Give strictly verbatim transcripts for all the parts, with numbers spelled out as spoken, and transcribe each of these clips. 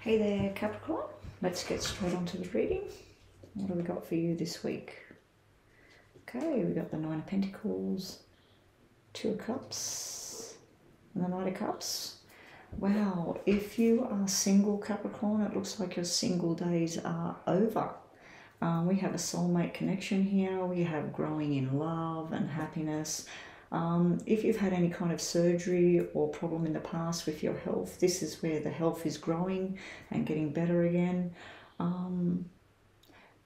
Hey there, Capricorn. Let's get straight on to the reading. What have we got for you this week? Okay, we got the Nine of Pentacles, Two of Cups, and the Knight of Cups. Wow, if you are single, Capricorn, it looks like your single days are over. Um, we have a soulmate connection here. We have growing in love and happiness. Um, if you've had any kind of surgery or problem in the past with your health, this is where the health is growing and getting better again. Um,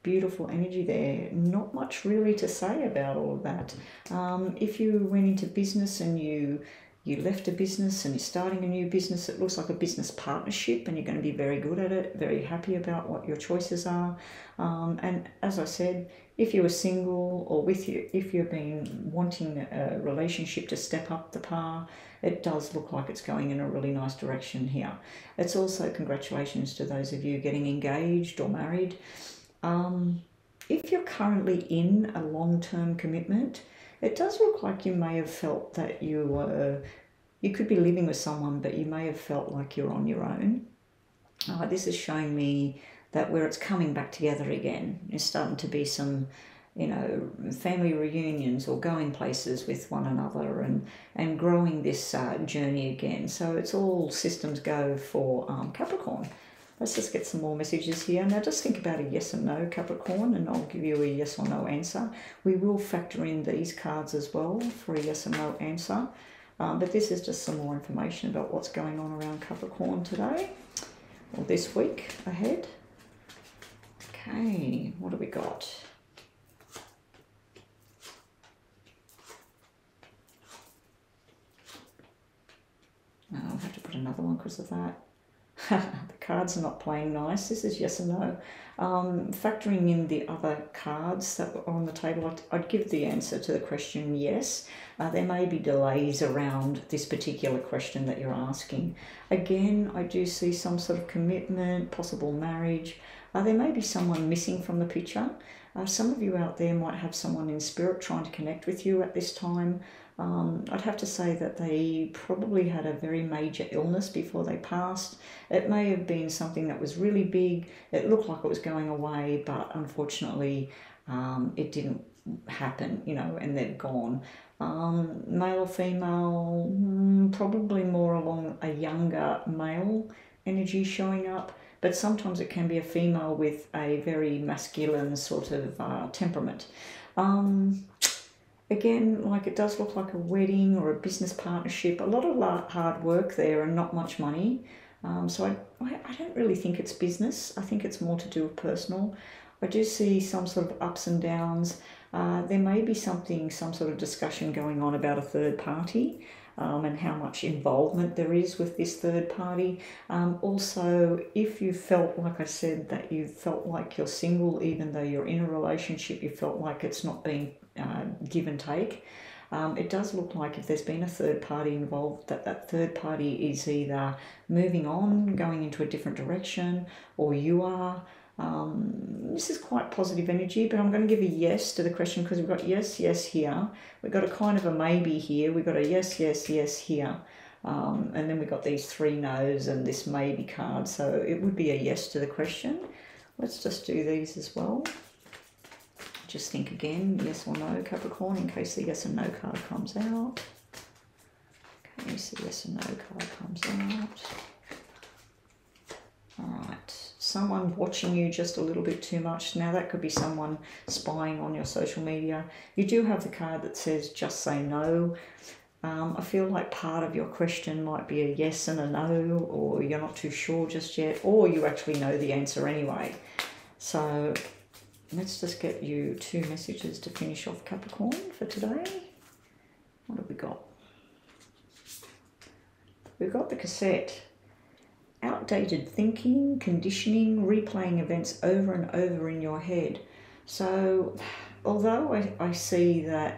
beautiful energy there. Not much really to say about all of that. Um, if you went into business and you you left a business and you're starting a new business, it looks like a business partnership and you're going to be very good at it, very happy about what your choices are. Um, and as I said, if you were single or with you, if you've been wanting a relationship to step up the par, it does look like it's going in a really nice direction here. It's also congratulations to those of you getting engaged or married. Um, if you're currently in a long-term commitment, it does look like you may have felt that you were, you could be living with someone, but you may have felt like you're on your own. Uh, this is showing me that where it's coming back together again, there's starting to be some, you know, family reunions or going places with one another and, and growing this uh, journey again. So it's all systems go for um, Capricorn. Let's just get some more messages here. Now just think about a yes and no, Capricorn, and I'll give you a yes or no answer. We will factor in these cards as well for a yes and no answer. Um, but this is just some more information about what's going on around Capricorn today, or this week ahead. Okay, what have we got? Oh, I'll have to put another one because of that. The cards are not playing nice. This is yes and no. Um, factoring in the other cards that were on the table, I'd, I'd give the answer to the question yes. Uh, there may be delays around this particular question that you're asking. Again, I do see some sort of commitment, possible marriage. Uh, there may be someone missing from the picture. Uh, some of you out there might have someone in spirit trying to connect with you at this time. Um, I'd have to say that they probably had a very major illness before they passed. It may have been something that was really big. It looked like it was going away, but unfortunately um, it didn't happen, you know, and they've gone. Um, male or female, probably more along a younger male energy showing up, but sometimes it can be a female with a very masculine sort of uh, temperament. Um, Again, like it does look like a wedding or a business partnership, a lot of hard work there and not much money. Um, so I, I don't really think it's business. I think it's more to do with personal. I do see some sort of ups and downs. Uh, there may be something, some sort of discussion going on about a third party um, and how much involvement there is with this third party. Um, also, if you felt, like I said, that you felt like you're single, even though you're in a relationship, you felt like it's not being Uh, give and take. Um, it does look like if there's been a third party involved, that that third party is either moving on, going into a different direction, or you are. Um, this is quite positive energy, but I'm going to give a yes to the question because we've got yes, yes here. We've got a kind of a maybe here. We've got a yes, yes, yes here. Um, and then we've got these three no's and this maybe card. So it would be a yes to the question. Let's just do these as well. Just think again, yes or no, Capricorn, in case the yes and no card comes out. Okay, so yes and no card comes out. All right, someone watching you just a little bit too much. Now that could be someone spying on your social media. You do have the card that says just say no. Um, I feel like part of your question might be a yes and a no, or you're not too sure just yet, or you actually know the answer anyway. So let's just get you two messages to finish off Capricorn for today. What have we got? We've got the cassette. Outdated thinking, conditioning, replaying events over and over in your head. So, although I, I see that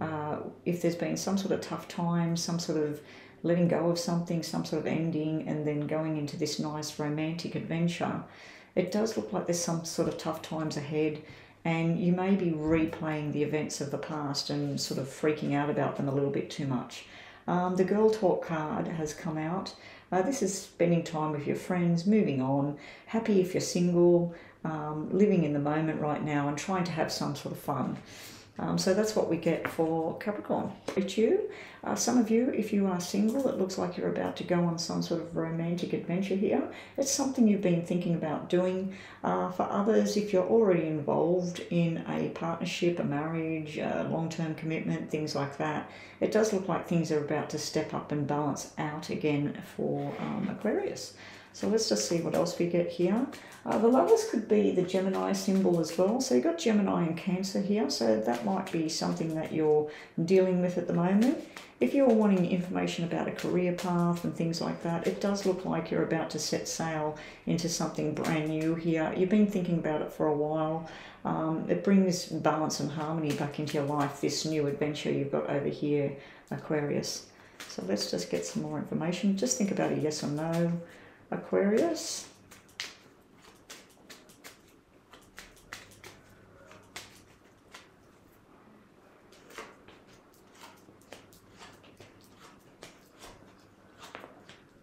uh, if there's been some sort of tough time, some sort of letting go of something, some sort of ending, and then going into this nice romantic adventure, it does look like there's some sort of tough times ahead and you may be replaying the events of the past and sort of freaking out about them a little bit too much. Um, the Girl Talk card has come out. Uh, this is spending time with your friends, moving on, happy if you're single, um, living in the moment right now and trying to have some sort of fun. Um, so that's what we get for Capricorn. It's you. Uh, some of you, if you are single, it looks like you're about to go on some sort of romantic adventure here. It's something you've been thinking about doing. Uh, for others, if you're already involved in a partnership, a marriage, a long-term commitment, things like that, it does look like things are about to step up and balance out again for um, Aquarius. So let's just see what else we get here. Uh, the Lovers could be the Gemini symbol as well. So you've got Gemini and Cancer here. So that might be something that you're dealing with at the moment. If you're wanting information about a career path and things like that, it does look like you're about to set sail into something brand new here. You've been thinking about it for a while. Um, it brings balance and harmony back into your life, this new adventure you've got over here, Aquarius. So let's just get some more information. Just think about a yes or no. Aquarius.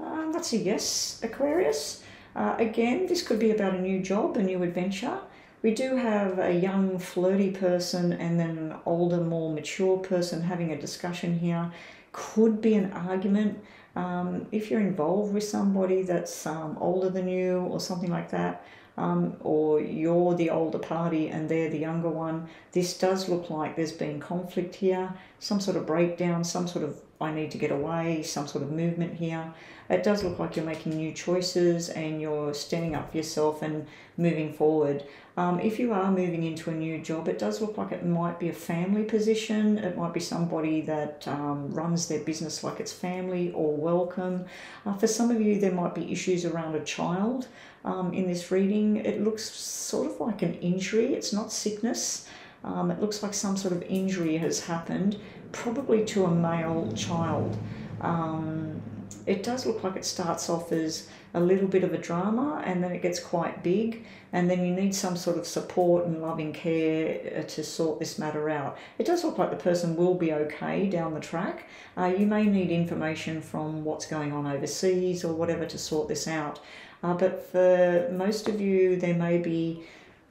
Um, that's a yes, Aquarius. Uh, again, this could be about a new job, a new adventure. We do have a young, flirty person and then an older, more mature person having a discussion here. Could be an argument. Um, if you're involved with somebody that's um, older than you or something like that, um, or you're the older party and they're the younger one, this does look like there's been conflict here, some sort of breakdown, some sort of I need to get away, some sort of movement here. It does look like you're making new choices and you're standing up for yourself and moving forward. Um, if you are moving into a new job, it does look like it might be a family position. It might be somebody that um, runs their business like it's family or welcome. Uh, for some of you, there might be issues around a child. Um, in this reading, it looks sort of like an injury. It's not sickness. Um, it looks like some sort of injury has happened, probably to a male child. Um, it does look like it starts off as a little bit of a drama and then it gets quite big, and then you need some sort of support and loving care to sort this matter out. It does look like the person will be okay down the track. Uh, you may need information from what's going on overseas or whatever to sort this out. Uh, but for most of you, there may be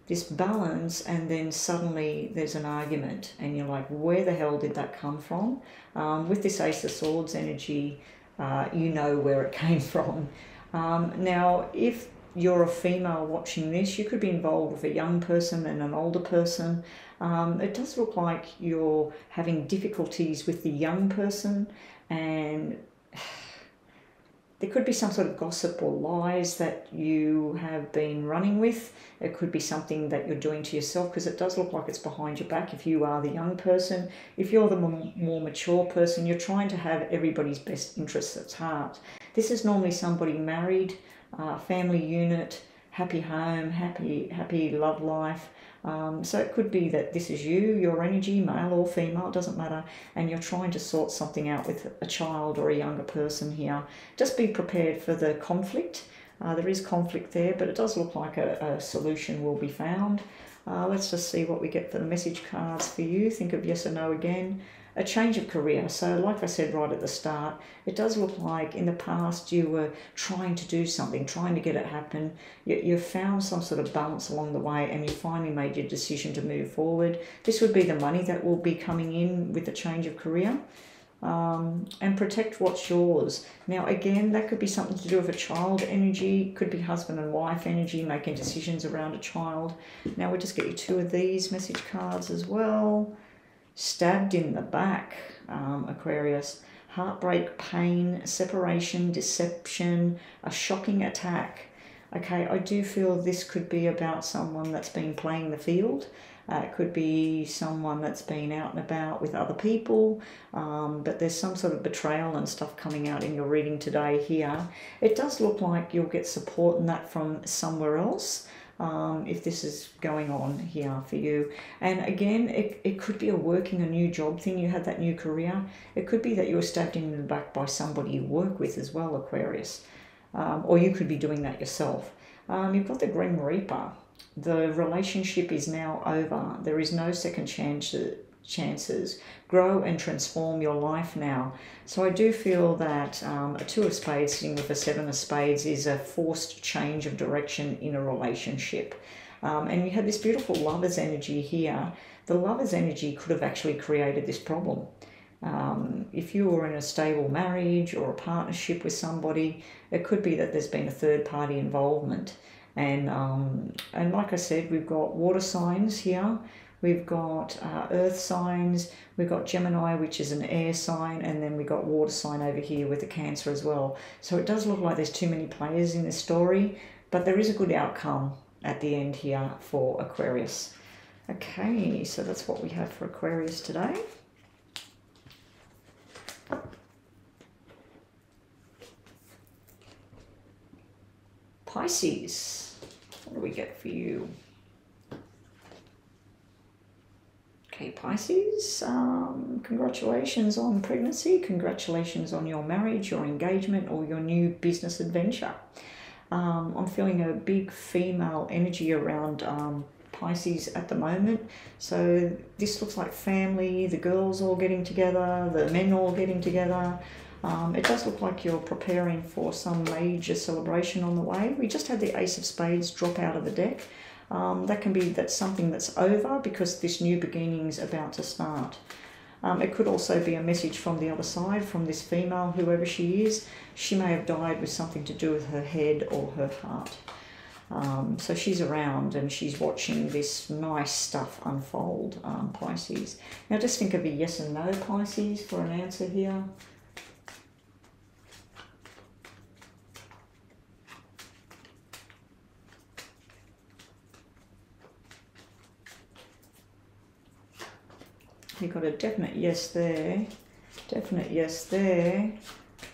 this balance and then suddenly there's an argument and you're like, where the hell did that come from? Um, with this Ace of Swords energy, uh, you know where it came from. Um, now, if you're a female watching this, you could be involved with a young person and an older person. Um, it does look like you're having difficulties with the young person, and there could be some sort of gossip or lies that you have been running with. It could be something that you're doing to yourself, because it does look like it's behind your back if you are the young person. If you're the more mature person, you're trying to have everybody's best interests at heart. This is normally somebody married, uh, family unit, happy home, happy, happy love life. Um, so it could be that this is you, your energy, male or female, doesn't matter, and you're trying to sort something out with a child or a younger person here. Just be prepared for the conflict. Uh, there is conflict there, but it does look like a, a solution will be found. Uh, let's just see what we get for the message cards for you. Think of yes or no again. A change of career. So like I said right at the start, it does look like in the past you were trying to do something, trying to get it happen. You, you found some sort of balance along the way and you finally made your decision to move forward. This would be the money that will be coming in with the change of career. Um, and protect what's yours. Now again, that could be something to do with a child energy, could be husband and wife energy, making decisions around a child. Now we'll just get you two of these message cards as well. Stabbed in the back, um, Aquarius. Heartbreak, pain, separation, deception, a shocking attack. Okay, I do feel this could be about someone that's been playing the field. Uh, it could be someone that's been out and about with other people, um, but there's some sort of betrayal and stuff coming out in your reading today here. It does look like you'll get support in that from somewhere else. Um, if this is going on here for you. And again, it, it could be a working a new job thing. You had that new career. It could be that you were stabbed in the back by somebody you work with as well, Aquarius. Um, or you could be doing that yourself. Um, you've got the Grim Reaper. The relationship is now over. There is no second chance, chances. Grow and transform your life now. So I do feel that um, a two of spades sitting with a seven of spades is a forced change of direction in a relationship. Um, and you have this beautiful lover's energy here. The lover's energy could have actually created this problem. Um, if you were in a stable marriage or a partnership with somebody, it could be that there's been a third party involvement. And, um, and like I said, we've got water signs here. We've got uh, earth signs, we've got Gemini, which is an air sign, and then we've got water sign over here with the Cancer as well. So it does look like there's too many players in this story, but there is a good outcome at the end here for Aquarius. Okay, so that's what we have for Aquarius today. Pisces, what do we get for you? Okay, Pisces, um, congratulations on pregnancy, congratulations on your marriage, your engagement, or your new business adventure. Um, I'm feeling a big female energy around um, Pisces at the moment. So this looks like family, the girls all getting together, the men all getting together. Um, it does look like you're preparing for some major celebration on the way. We just had the Ace of Spades drop out of the deck. Um, that can be that's something that's over because this new beginning's about to start. Um, it could also be a message from the other side, from this female, whoever she is. She may have died with something to do with her head or her heart. Um, so she's around and she's watching this nice stuff unfold, um, Pisces. Now just think of a yes and no, Pisces, for an answer here. You've got a definite yes there, definite yes there.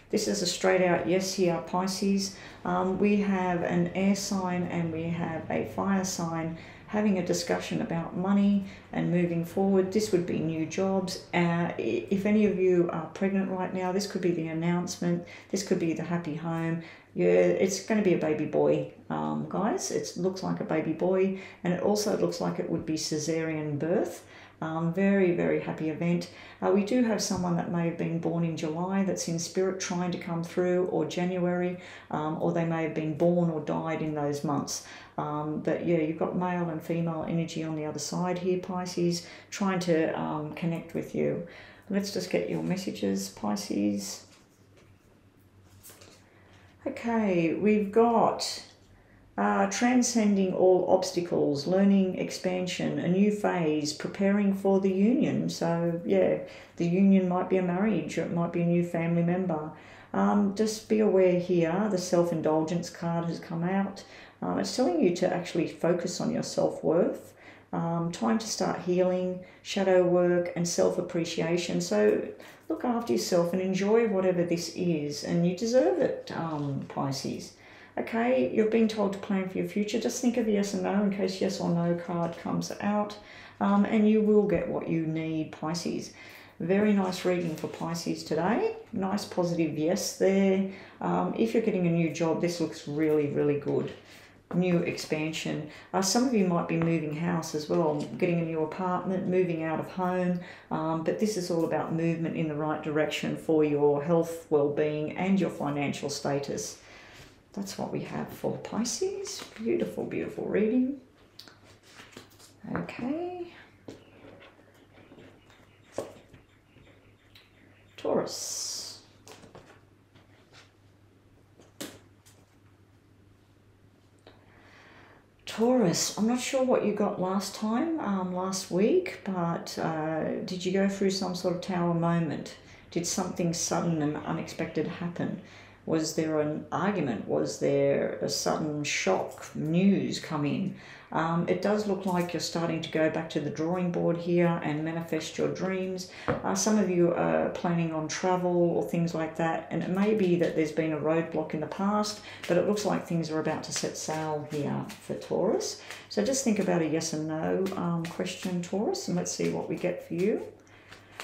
This is a straight out yes here, Pisces. Um, we have an air sign and we have a fire sign having a discussion about money and moving forward. This would be new jobs. Uh, if any of you are pregnant right now, this could be the announcement. This could be the happy home. Yeah, it's going to be a baby boy, um, guys. It looks like a baby boy, and it also looks like it would be cesarean birth. Um, very, very happy event. Uh, we do have someone that may have been born in July that's in spirit trying to come through, or January, um, or they may have been born or died in those months. Um, but yeah, you've got male and female energy on the other side here, Pisces, trying to um, connect with you. Let's just get your messages, Pisces. Okay, we've got... Uh, transcending all obstacles, learning, expansion, a new phase, preparing for the union. So yeah, the union might be a marriage, or it might be a new family member. Um, just be aware here, the self-indulgence card has come out. Um, it's telling you to actually focus on your self-worth. Um, time to start healing, shadow work, and self-appreciation. So look after yourself and enjoy whatever this is, and you deserve it, um, Pisces. Okay, you've been told to plan for your future. Just think of the yes and no in case yes or no card comes out. Um, and you will get what you need, Pisces. Very nice reading for Pisces today. Nice positive yes there. Um, if you're getting a new job, this looks really, really good. New expansion. Uh, some of you might be moving house as well, getting a new apartment, moving out of home. Um, but this is all about movement in the right direction for your health, well-being, and your financial status. That's what we have for Pisces. Beautiful, beautiful reading. Okay. Taurus. Taurus, I'm not sure what you got last time, um, last week, but uh, did you go through some sort of tower moment? Did something sudden and unexpected happen? Was there an argument? Was there a sudden shock news come in? Um, it does look like you're starting to go back to the drawing board here and manifest your dreams. Uh, some of you are planning on travel or things like that, and it may be that there's been a roadblock in the past, but it looks like things are about to set sail here for Taurus. So just think about a yes and no um, question, Taurus, and let's see what we get for you.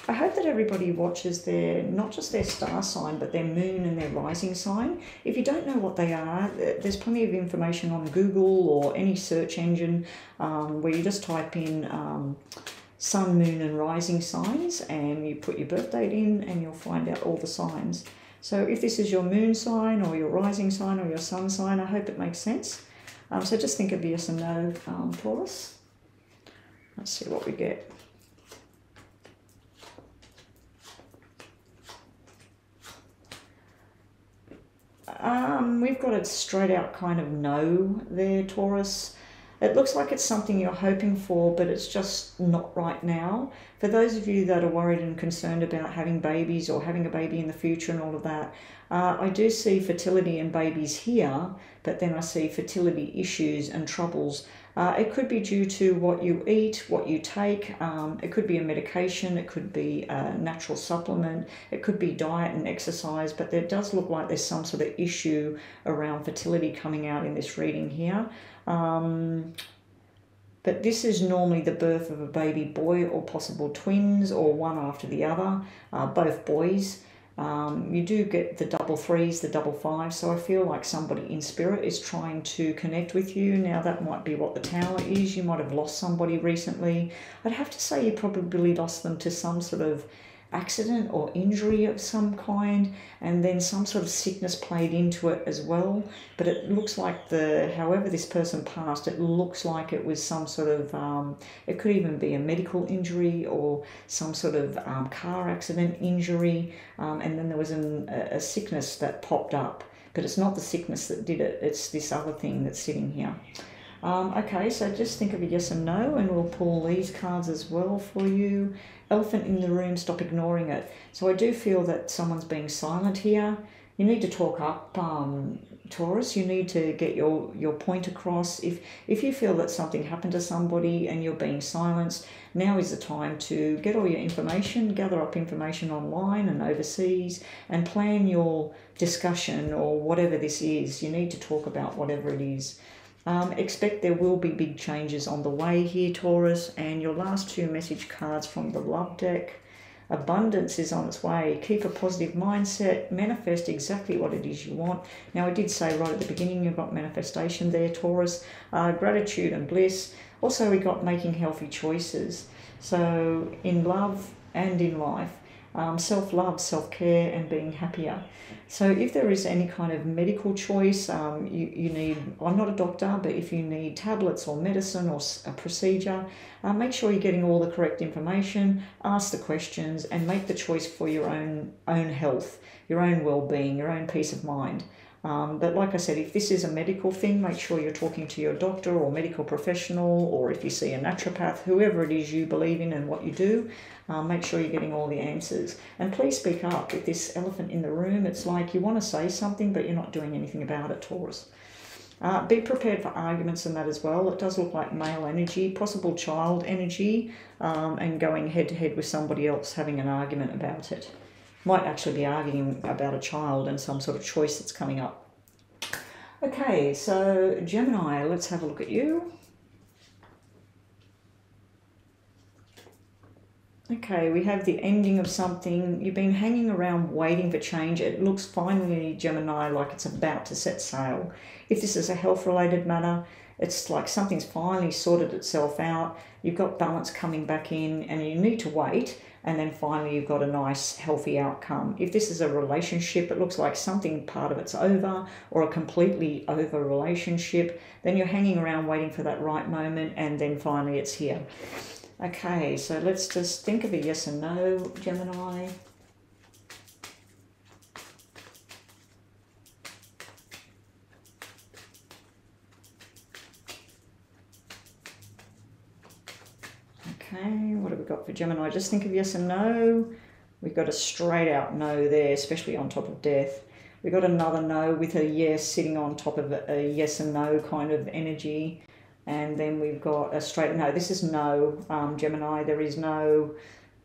I hope that everybody watches their, not just their star sign, but their moon and their rising sign. If you don't know what they are, there's plenty of information on Google or any search engine um, where you just type in um, sun, moon and rising signs, and you put your birth date in and you'll find out all the signs. So if this is your moon sign or your rising sign or your sun sign, I hope it makes sense. Um, so just think of yes and no um, for us. Let's see what we get. Um, we've got a straight out kind of no there, Taurus. It looks like it's something you're hoping for, but it's just not right now. For those of you that are worried and concerned about having babies or having a baby in the future and all of that, uh, I do see fertility and babies here, but then I see fertility issues and troubles. Uh, it could be due to what you eat, what you take. Um, it could be a medication. It could be a natural supplement. It could be diet and exercise. But there does look like there's some sort of issue around fertility coming out in this reading here. Um, but this is normally the birth of a baby boy or possible twins or one after the other, uh, both boys. Um, you do get the double threes, the double fives, so I feel like somebody in spirit is trying to connect with you. Now that might be what the tower is. You might have lost somebody recently. I'd have to say you probably lost them to some sort of accident or injury of some kind, and then some sort of sickness played into it as well. But it looks like the, however this person passed, it looks like it was some sort of, um, it could even be a medical injury or some sort of um, car accident injury, um, and then there was an, a sickness that popped up. But it's not the sickness that did it, it's this other thing that's sitting here. Um, okay, so just think of a yes and no, and we'll pull these cards as well for you. Elephant in the room, stop ignoring it. So I do feel that someone's being silent here. You need to talk up, um, Taurus. You need to get your, your point across. If, if you feel that something happened to somebody and you're being silenced, now is the time to get all your information, gather up information online and overseas, and plan your discussion or whatever this is. You need to talk about whatever it is. Um, expect there will be big changes on the way here, Taurus. And your last two message cards from the love deck. Abundance is on its way. Keep a positive mindset. Manifest exactly what it is you want. Now, I did say right at the beginning you've got manifestation there, Taurus. Uh, gratitude and bliss. Also, we got making healthy choices. So, in love and in life. Um, self-love, self-care, and being happier. So if there is any kind of medical choice, um, you, you need, I'm not a doctor, but if you need tablets or medicine or a procedure, uh, make sure you're getting all the correct information, ask the questions, and make the choice for your own, own health, your own well-being, your own peace of mind. Um, but like I said, if this is a medical thing, make sure you're talking to your doctor or medical professional, or if you see a naturopath, whoever it is you believe in and what you do, um, make sure you're getting all the answers. And please speak up. With this elephant in the room, it's like you want to say something, but you're not doing anything about it, Taurus. Uh, be prepared for arguments and that as well. It does look like male energy, possible child energy, um, and going head-to-head with somebody else, having an argument about it. Might actually be arguing about a child and some sort of choice that's coming up. Okay, so Gemini, let's have a look at you. Okay, we have the ending of something. You've been hanging around waiting for change. It looks finally, Gemini, like it's about to set sail. If this is a health-related matter, it's like something's finally sorted itself out. You've got balance coming back in and you need to wait. And then finally, you've got a nice, healthy outcome. If this is a relationship, it looks like something part of it's over or a completely over relationship. Then you're hanging around waiting for that right moment and then finally it's here. Okay, so let's just think of a yes and no, Gemini. What have we got for Gemini? Just think of yes and no. We've got a straight out no there, especially on top of death. We've got another no with a yes sitting on top of a yes and no kind of energy. And then we've got a straight no. This is no, um, Gemini. There is no,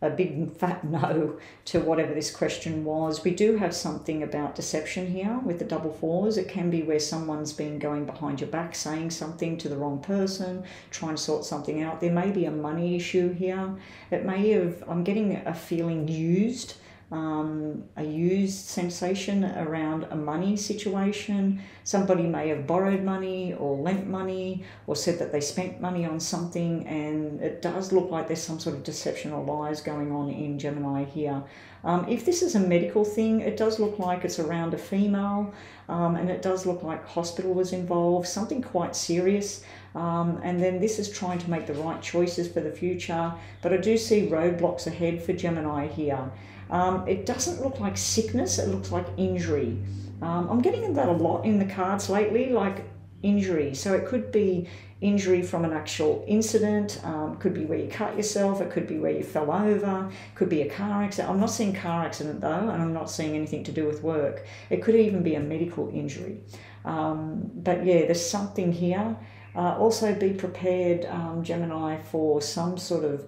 a big fat no to whatever this question was. We do have something about deception here with the double fours. It can be where someone's been going behind your back, saying something to the wrong person, trying to sort something out. There may be a money issue here. It may have, I'm getting a feeling used. um, a used sensation around a money situation. Somebody may have borrowed money or lent money or said that they spent money on something, and it does look like there's some sort of deception or lies going on in Gemini here. Um, if this is a medical thing, it does look like it's around a female, um, and it does look like hospital was involved, something quite serious. Um, and then this is trying to make the right choices for the future. But I do see roadblocks ahead for Gemini here. Um, it doesn't look like sickness, it looks like injury. Um, I'm getting that a lot in the cards lately, like injury. So it could be injury from an actual incident, um, could be where you cut yourself, it could be where you fell over, could be a car accident. I'm not seeing car accident though, and I'm not seeing anything to do with work. It could even be a medical injury. Um, but yeah, there's something here. Uh, also be prepared, um, Gemini, for some sort of,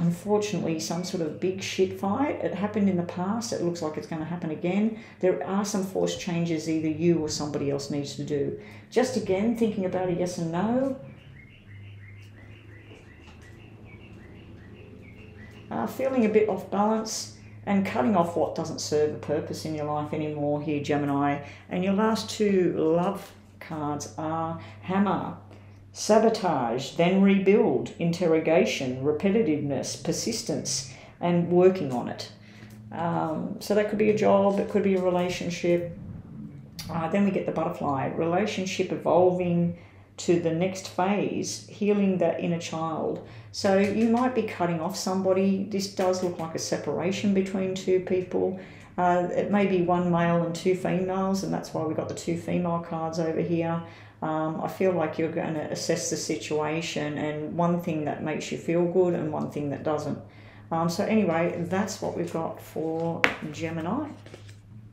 unfortunately, some sort of big shit fight. It happened in the past. It looks like it's going to happen again. There are some forced changes either you or somebody else needs to do. Just again, thinking about a yes and no. Uh, feeling a bit off balance and cutting off what doesn't serve a purpose in your life anymore here, Gemini. And your last two love cards are hammer, sabotage, then rebuild, interrogation, repetitiveness, persistence, and working on it. Um, so that could be a job, it could be a relationship. Uh, then we get the butterfly, relationship evolving to the next phase, healing that inner child. So you might be cutting off somebody. This does look like a separation between two people. Uh, it may be one male and two females, and that's why we got the two female cards over here. Um, I feel like you're going to assess the situation, and one thing that makes you feel good and one thing that doesn't. Um, so anyway, that's what we've got for Gemini.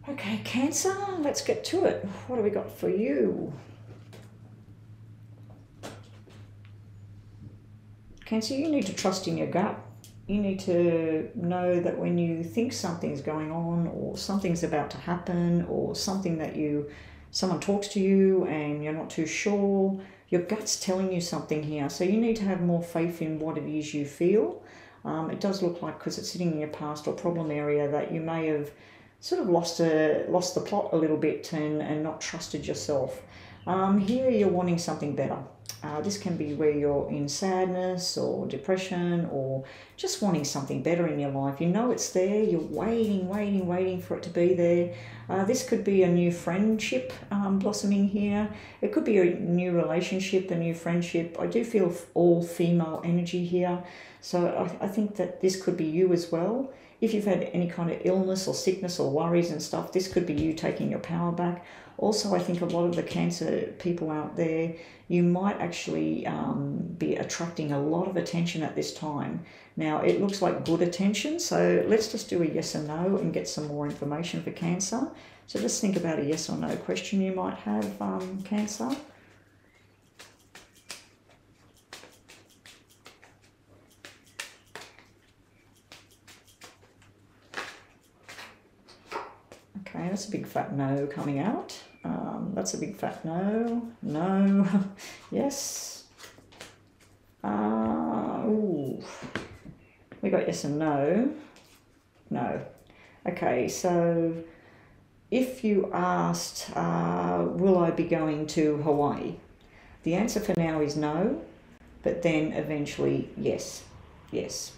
Okay, Cancer, let's get to it. What do we got for you? Cancer, you need to trust in your gut. You need to know that when you think something's going on or something's about to happen or something that you, someone talks to you and you're not too sure, your gut's telling you something here. So you need to have more faith in what it is you feel. Um, it does look like, because it's sitting in your past or problem area, that you may have sort of lost, a, lost the plot a little bit and, and not trusted yourself. Um, here you're wanting something better. Uh, this can be where you're in sadness or depression or just wanting something better in your life. You know it's there. You're waiting, waiting, waiting for it to be there. Uh, this could be a new friendship um, blossoming here. It could be a new relationship, a new friendship. I do feel all female energy here. So I, I think that this could be you as well. If you've had any kind of illness or sickness or worries and stuff, this could be you taking your power back. Also, I think a lot of the Cancer people out there, you might actually um, be attracting a lot of attention at this time. Now, it looks like good attention, so let's just do a yes or no and get some more information for Cancer. So just think about a yes or no question you might have, um, Cancer. Okay, that's a big fat no coming out. Um, that's a big fat no. No. Yes. Uh, ooh. We got yes and no. No. Okay, so if you asked, uh, will I be going to Hawaii? The answer for now is no, but then eventually yes. Yes.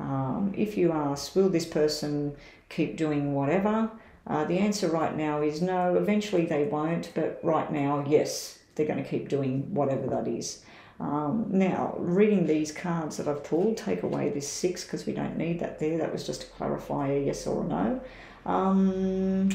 Um, if you asked, will this person keep doing whatever? Uh, the answer right now is no. Eventually they won't, but right now, yes, they're going to keep doing whatever that is. Um, now, reading these cards that I've pulled, take away this six because we don't need that there. That was just to clarify a yes or a no. Um,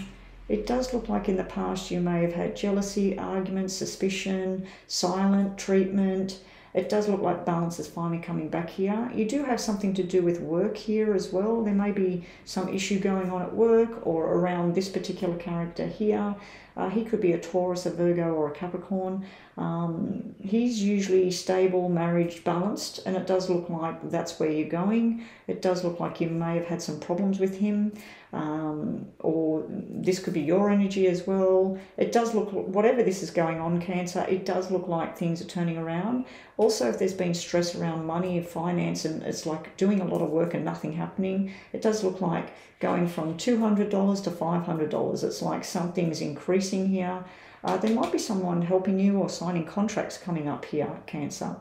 it does look like in the past you may have had jealousy, arguments, suspicion, silent treatment. It does look like balance is finally coming back here. You do have something to do with work here as well. There may be some issue going on at work or around this particular character here. Uh, he could be a Taurus, a Virgo, or a Capricorn. Um, he's usually stable, marriage balanced, and it does look like that's where you're going. It does look like you may have had some problems with him. um, or this could be your energy as well. It does look, whatever this is going on, Cancer, it does look like things are turning around. Also, if there's been stress around money and finance and it's like doing a lot of work and nothing happening, it does look like going from two hundred dollars to five hundred dollars. It's like something's increasing here. Uh, there might be someone helping you or signing contracts coming up here, Cancer.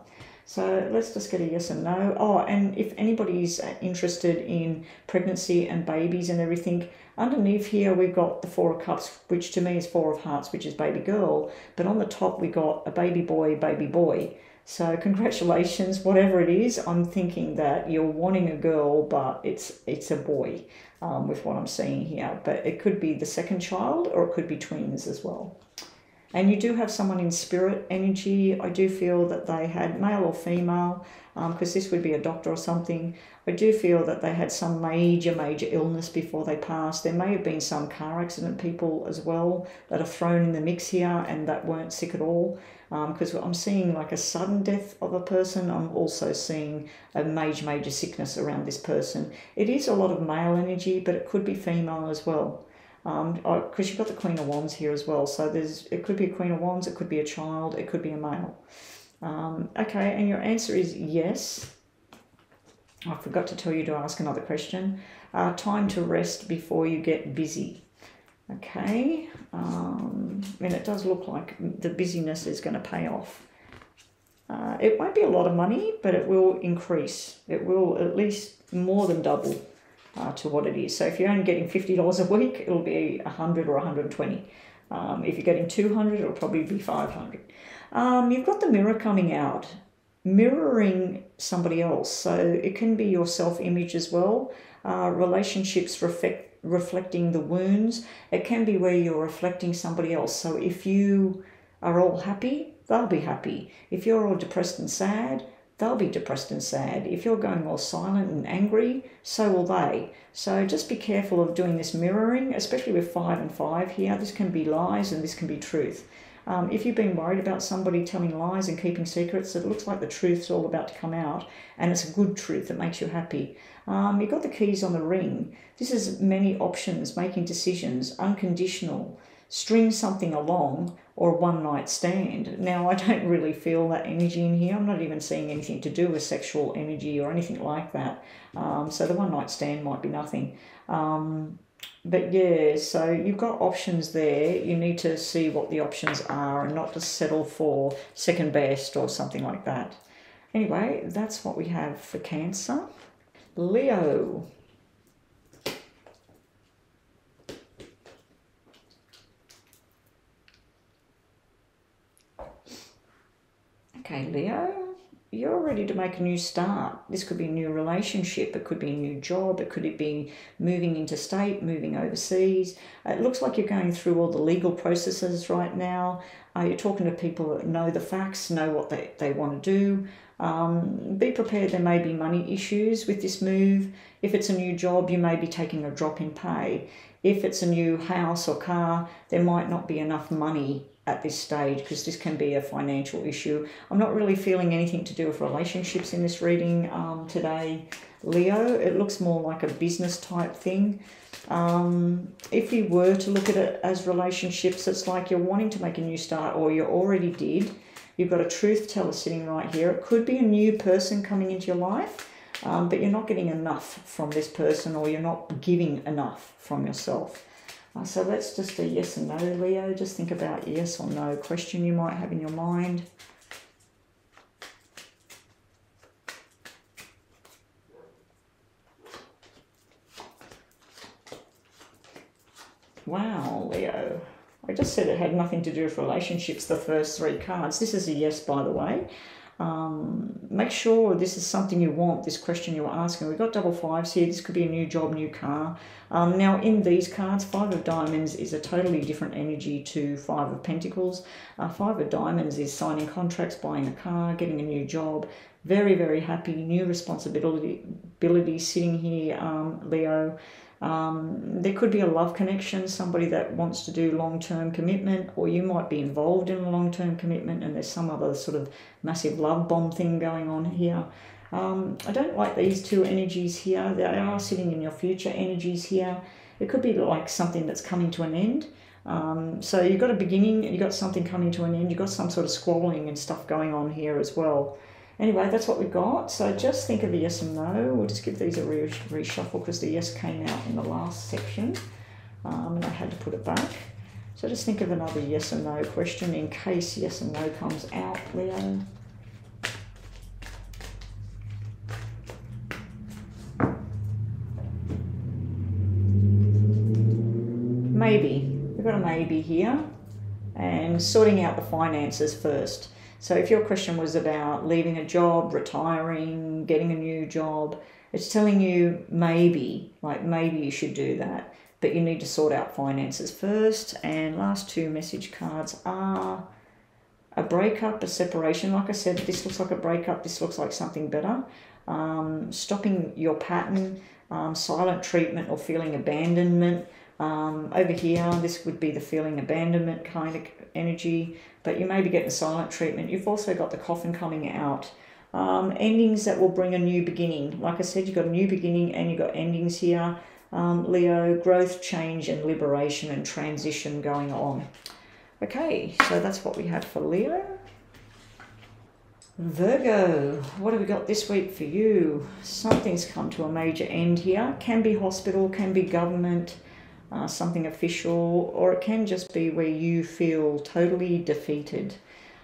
So let's just get a yes and no. Oh, and if anybody's interested in pregnancy and babies and everything, underneath here we've got the Four of Cups, which to me is Four of Hearts, which is baby girl. But on the top we got a baby boy, baby boy. So congratulations, whatever it is. I'm thinking that you're wanting a girl, but it's it's a boy um, with what I'm seeing here. But it could be the second child or it could be twins as well. And you do have someone in spirit energy. I do feel that they had male or female, because um, this would be a doctor or something. I do feel that they had some major, major illness before they passed. There may have been some car accident people as well that are thrown in the mix here and that weren't sick at all. Because um, I'm seeing like a sudden death of a person. I'm also seeing a major, major sickness around this person. It is a lot of male energy, but it could be female as well. Um, because you've got the Queen of Wands here as well, so there's it could be a Queen of Wands, it could be a child, it could be a male. Um, okay, and your answer is yes. I forgot to tell you to ask another question. Uh, time to rest before you get busy. Okay, um, and it does look like the busyness is going to pay off. Uh, it won't be a lot of money, but it will increase. It will at least more than double. Uh, to what it is. So if you're only getting fifty dollars a week, it'll be one hundred dollars or one hundred twenty dollars. Um, if you're getting two hundred dollars, it'll probably be five hundred dollars. Um, you've got the mirror coming out, mirroring somebody else. So it can be your self-image as well. Uh, relationships reflect, reflecting the wounds. It can be where you're reflecting somebody else. So if you are all happy, they'll be happy. If you're all depressed and sad, they'll be depressed and sad. If you're going all silent and angry, so will they. So just be careful of doing this mirroring, especially with five and five here. This can be lies and this can be truth. Um, if you've been worried about somebody telling lies and keeping secrets, it looks like the truth's all about to come out, and it's a good truth that makes you happy. Um, you've got the keys on the ring. This is many options, making decisions, unconditional, string something along, or one night stand. Now, I don't really feel that energy in here. I'm not even seeing anything to do with sexual energy or anything like that. Um, so the one night stand might be nothing. Um, but yeah, so you've got options there. You need to see what the options are and not just settle for second best or something like that. Anyway, that's what we have for Cancer. Leo. Okay, Leo, you're ready to make a new start. This could be a new relationship. It could be a new job. It could be moving interstate, moving overseas. It looks like you're going through all the legal processes right now. Uh, you're talking to people that know the facts, know what they, they want to do. Um, be prepared, there may be money issues with this move. If it's a new job, you may be taking a drop in pay. If it's a new house or car, there might not be enough money at this stage, because this can be a financial issue. I'm not really feeling anything to do with relationships in this reading um, today, Leo. It looks more like a business type thing. Um, if you were to look at it as relationships, it's like you're wanting to make a new start, or you already did. You've got a truth teller sitting right here. It could be a new person coming into your life, um, but you're not getting enough from this person, or you're not giving enough from yourself. Uh, so that's just a yes and no, Leo. Just think about yes or no question you might have in your mind. Wow, Leo. I just said it had nothing to do with relationships, the first three cards. This is a yes, by the way. Um, make sure this is something you want, this question you're asking. We've got double fives here. This could be a new job, new car. Um, now, in these cards, Five of Diamonds is a totally different energy to Five of Pentacles. Uh, Five of Diamonds is signing contracts, buying a car, getting a new job. Very, very happy, new responsibility ability sitting here, um, Leo. Um, there could be a love connection, somebody that wants to do long-term commitment, or you might be involved in a long-term commitment and there's some other sort of massive love bomb thing going on here. Um, I don't like these two energies here. They are sitting in your future energies here. It could be like something that's coming to an end. Um, so you've got a beginning, you've got something coming to an end, you've got some sort of squabbling and stuff going on here as well. Anyway, that's what we've got. So just think of a yes and no. We'll just give these a re reshuffle because the yes came out in the last section um, and I had to put it back. So just think of another yes and no question in case yes and no comes out, Leo. Maybe. We've got a maybe here, and sorting out the finances first. So if your question was about leaving a job, retiring, getting a new job, it's telling you maybe, like maybe you should do that, but you need to sort out finances first. And last two message cards are a breakup, a separation. Like I said, this looks like a breakup, this looks like something better. Um, stopping your pattern, um, silent treatment or feeling abandonment. Um, over here, this would be the feeling abandonment kind of energy, but you may be getting silent treatment. You've also got the coffin coming out. Um, endings that will bring a new beginning. Like I said, you've got a new beginning and you've got endings here. Um, Leo, growth, change and liberation and transition going on. Okay, so that's what we have for Leo. Virgo, what have we got this week for you? Something's come to a major end here. Can be hospital, can be government. Uh, something official, or it can just be where you feel totally defeated.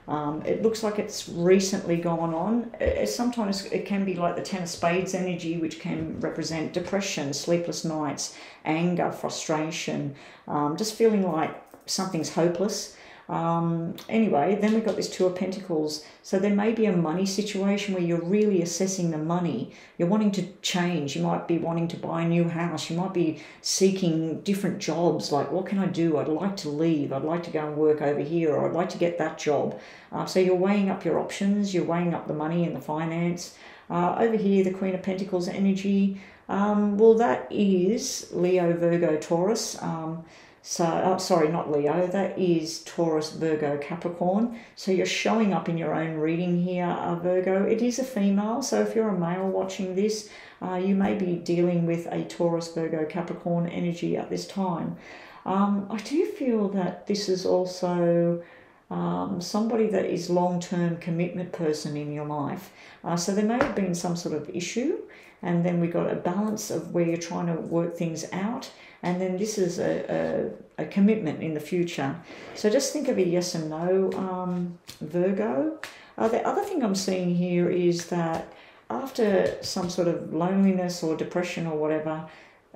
Um, it looks like it's recently gone on. It, sometimes it can be like the Ten of Spades energy, which can represent depression, sleepless nights, anger, frustration, um, just feeling like something's hopeless. Um, anyway, then we've got this Two of Pentacles. So there may be a money situation where you're really assessing the money. You're wanting to change. You might be wanting to buy a new house. You might be seeking different jobs. Like, what can I do? I'd like to leave. I'd like to go and work over here, or I'd like to get that job. Uh, so you're weighing up your options. You're weighing up the money and the finance. Uh, over here, the Queen of Pentacles energy. Um, well, that is Leo, Virgo, Taurus. Um, So, oh, sorry, not Leo, that is Taurus, Virgo, Capricorn. So you're showing up in your own reading here, uh, Virgo. It is a female, so if you're a male watching this, uh, you may be dealing with a Taurus, Virgo, Capricorn energy at this time. Um, I do feel that this is also um, somebody that is long-term commitment person in your life. Uh, so there may have been some sort of issue, and then we got a balance of where you're trying to work things out. And then this is a, a, a commitment in the future. So just think of a yes and no, um, Virgo. Uh, the other thing I'm seeing here is that after some sort of loneliness or depression or whatever,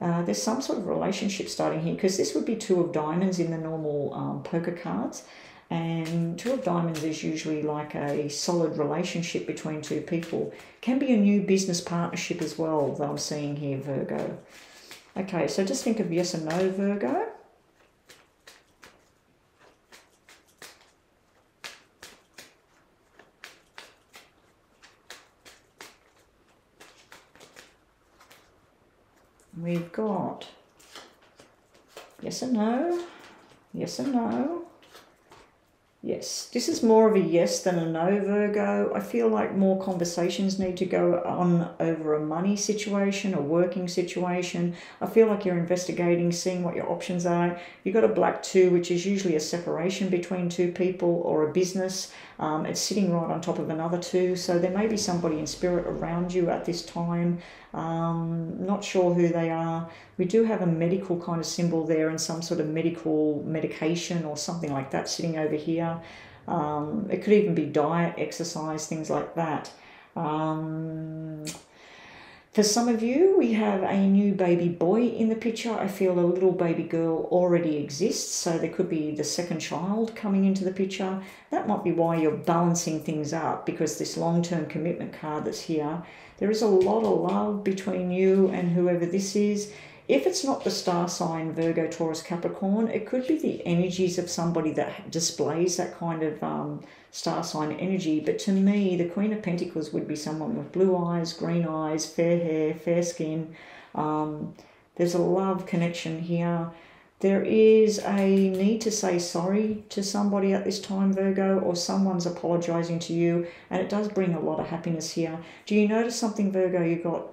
uh, there's some sort of relationship starting here, because this would be Two of Diamonds in the normal um, poker cards. And Two of Diamonds is usually like a solid relationship between two people. Can be a new business partnership as well that I'm seeing here, Virgo. Okay, so just think of yes and no, Virgo. We've got yes and no, yes and no. Yes, this is more of a yes than a no, Virgo. I feel like more conversations need to go on over a money situation, a working situation. I feel like you're investigating, seeing what your options are. You've got a black two, which is usually a separation between two people or a business. Um, it's sitting right on top of another two. So there may be somebody in spirit around you at this time. Um, not sure who they are. We do have a medical kind of symbol there and some sort of medical medication or something like that sitting over here. Um, it could even be diet, exercise, things like that. Um, for some of you, we have a new baby boy in the picture. I feel a little baby girl already exists, so there could be the second child coming into the picture. That might be why you're balancing things up, because this long-term commitment card that's here, there is a lot of love between you and whoever this is. If it's not the star sign, Virgo, Taurus, Capricorn, it could be the energies of somebody that displays that kind of um, star sign energy. But to me, the Queen of Pentacles would be someone with blue eyes, green eyes, fair hair, fair skin. Um, there's a love connection here. There is a need to say sorry to somebody at this time, Virgo, or someone's apologizing to you. And it does bring a lot of happiness here. Do you notice something, Virgo? You've got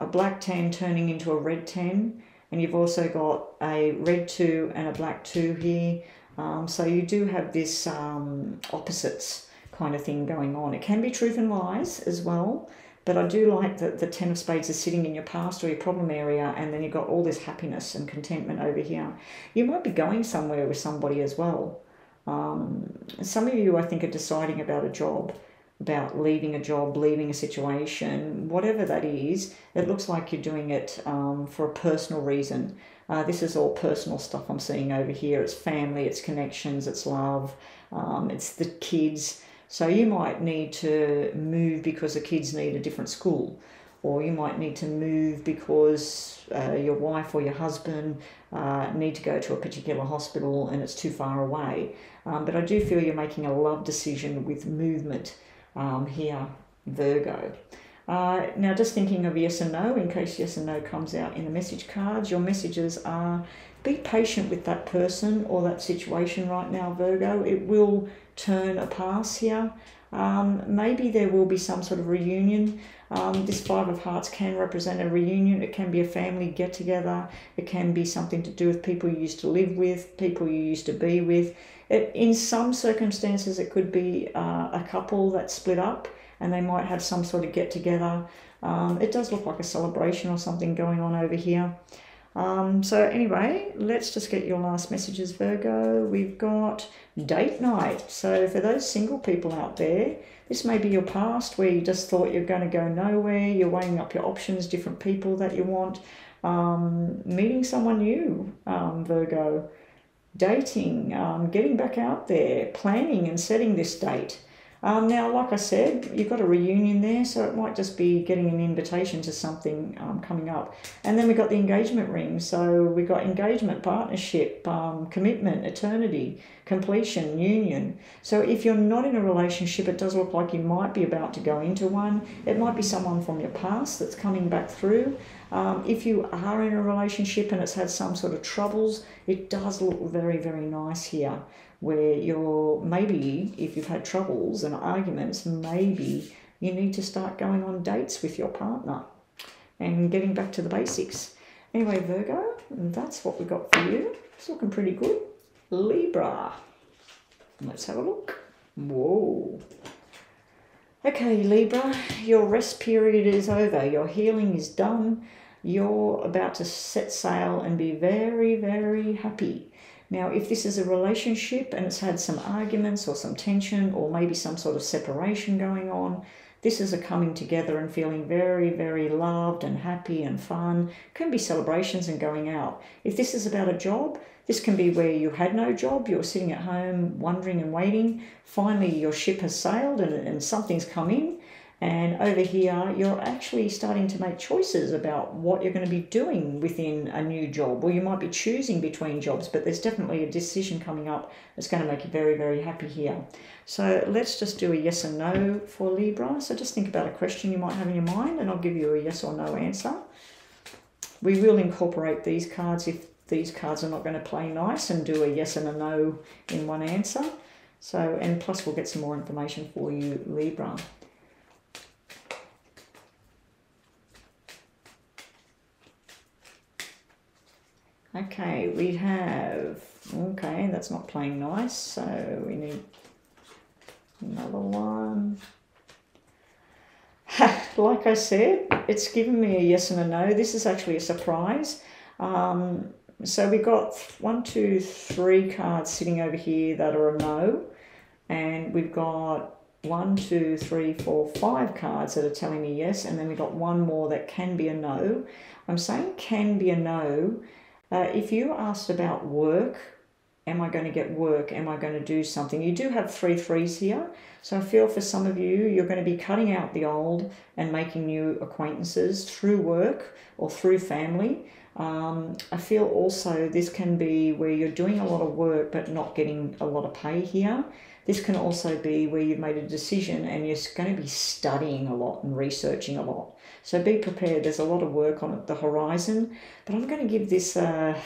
a black ten turning into a red ten, And you've also got a red two and a black two here. Um, so you do have this um, opposites kind of thing going on. It can be truth and lies as well. But I do like that the Ten of Spades is sitting in your past or your problem area, and then you've got all this happiness and contentment over here. You might be going somewhere with somebody as well. Um, some of you, I think, are deciding about a job, about leaving a job, leaving a situation, whatever that is. It looks like you're doing it um, for a personal reason. Uh, this is all personal stuff I'm seeing over here. It's family, it's connections, it's love, um, it's the kids. So you might need to move because the kids need a different school, or you might need to move because uh, your wife or your husband uh, need to go to a particular hospital and it's too far away. Um, but I do feel you're making a love decision with movement um, here, Virgo. Uh, now, just thinking of yes and no, in case yes and no comes out in the message cards, your messages are be patient with that person or that situation right now, Virgo. It will turn a pass here. Um, maybe there will be some sort of reunion. Um, this Five of Hearts can represent a reunion. It can be a family get-together. It can be something to do with people you used to live with, people you used to be with. It, in some circumstances, it could be uh, a couple that's split up and they might have some sort of get-together. Um, it does look like a celebration or something going on over here. Um, so anyway, let's just get your last messages, Virgo. We've got date night. So for those single people out there, this may be your past where you just thought you're going to go nowhere. You're weighing up your options, different people that you want. Um, meeting someone new, um, Virgo. Dating, um, getting back out there, planning and setting this date. Um, now, like I said, you've got a reunion there, so it might just be getting an invitation to something um, coming up. And then we've got the engagement ring. So we've got engagement, partnership, um, commitment, eternity, completion, union. So if you're not in a relationship, it does look like you might be about to go into one. It might be someone from your past that's coming back through. Um, if you are in a relationship and it's had some sort of troubles, it does look very, very nice here, where you're maybe, if you've had troubles and arguments, maybe you need to start going on dates with your partner and getting back to the basics. Anyway, Virgo, that's what we got for you. It's looking pretty good. Libra. Let's have a look. Whoa. Okay, Libra, your rest period is over. Your healing is done. You're about to set sail and be very, very happy. Now, if this is a relationship and it's had some arguments or some tension or maybe some sort of separation going on, this is a coming together and feeling very, very loved and happy and fun. It can be celebrations and going out. If this is about a job, this can be where you had no job, you're sitting at home wondering and waiting. Finally, your ship has sailed and, and something's come in. And over here, you're actually starting to make choices about what you're going to be doing within a new job. Or you might be choosing between jobs, but there's definitely a decision coming up that's going to make you very, very happy here. So let's just do a yes and no for Libra. So just think about a question you might have in your mind, and I'll give you a yes or no answer. We will incorporate these cards if these cards are not going to play nice and do a yes and a no in one answer. So, and plus we'll get some more information for you, Libra. Okay, we have, okay, that's not playing nice, so we need another one. Like I said, it's given me a yes and a no. This is actually a surprise. Um, so we've got one, two, three cards sitting over here that are a no, and we've got one, two, three, four, five cards that are telling me yes, and then we've got one more that can be a no. I'm saying can be a no. Uh, if you asked about work, am I going to get work? Am I going to do something? You do have three threes here. So I feel for some of you, you're going to be cutting out the old and making new acquaintances through work or through family. Um, I feel also this can be where you're doing a lot of work but not getting a lot of pay here. This can also be where you've made a decision and you're going to be studying a lot and researching a lot. So be prepared. There's a lot of work on the horizon, but I'm going to give this, a,